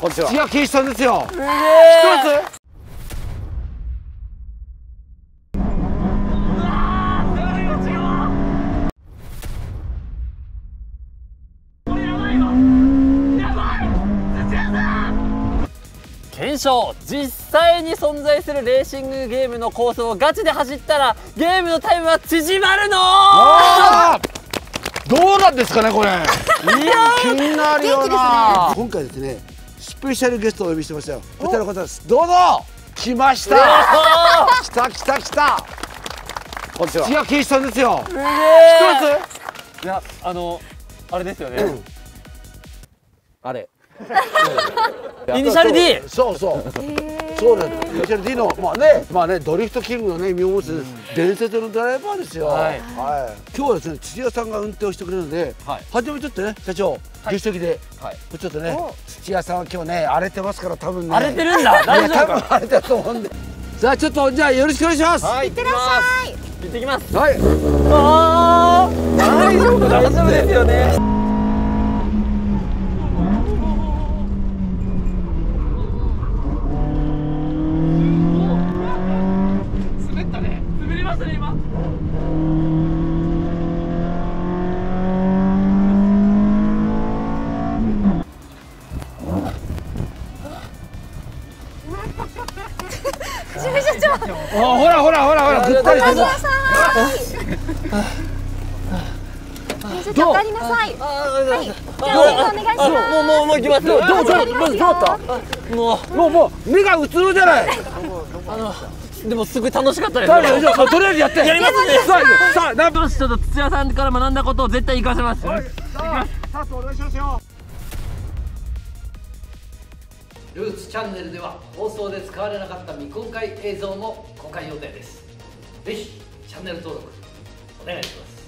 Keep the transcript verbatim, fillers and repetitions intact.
こんにちは。土屋圭一さんですよ。知ってます？実際に存在するレーシングゲームのコースをガチで走ったらゲームのタイムは縮まるのー。どうなんですかねこれ。いや気になるよな、ね、今回ですねスペシャルゲストをお呼びしてましたよ。こちらの方です。どうぞ。来ました来た来た来た。こんにちは。土屋圭一さんですよ。知ってます？いやあのあれですよね、うん、あれイニシャル ディー。 そうそうそうなんです。イニシャル ディー のまあねまあねドリフトキングのね異名を持つ伝説のドライバーですよ。はい。今日はですね土屋さんが運転をしてくれるので、初めちょっとね社長助手席でちょっとね土屋さんは今日ね荒れてますから多分ね。荒れてるんだ。大丈夫。多分荒れてると思うんで。さあちょっとじゃあよろしくお願いします。行ってらっしゃい。行ってきます。はい。ああ大丈夫大丈夫ですよね。ほらほらほらほらぐったりしてる。どう？もうもう行きます。どうどうどう？もうもうもう目がうつろじゃない。でもすごい楽しかったです。とりあえずやって。やりますね。さあ何分ちょっと土屋さんから学んだことを絶対活かせます。さあお願いしますよ。ルーツチャンネルでは放送で使われなかった未公開映像も公開予定です。ぜひチャンネル登録お願いします。